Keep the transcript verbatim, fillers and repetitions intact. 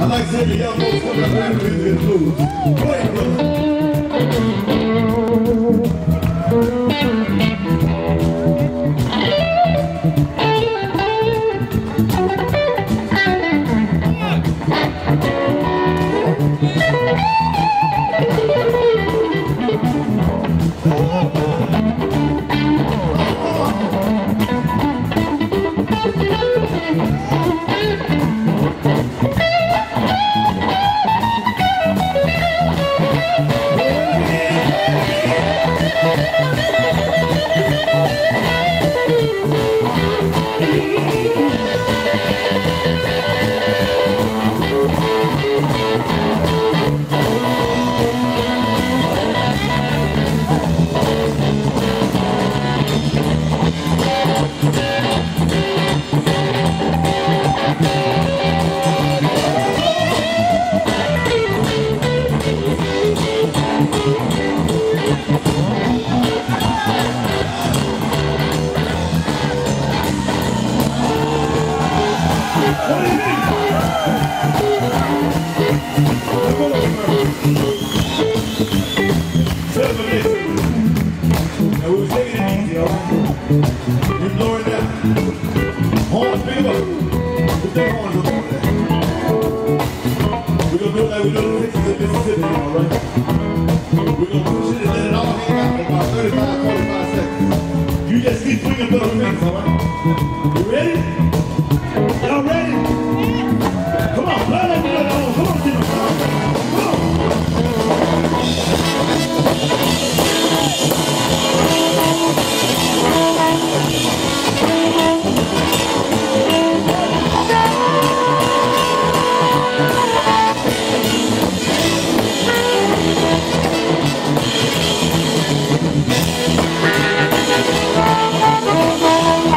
I like to see the young folks coming up and doing the blues. Go ahead,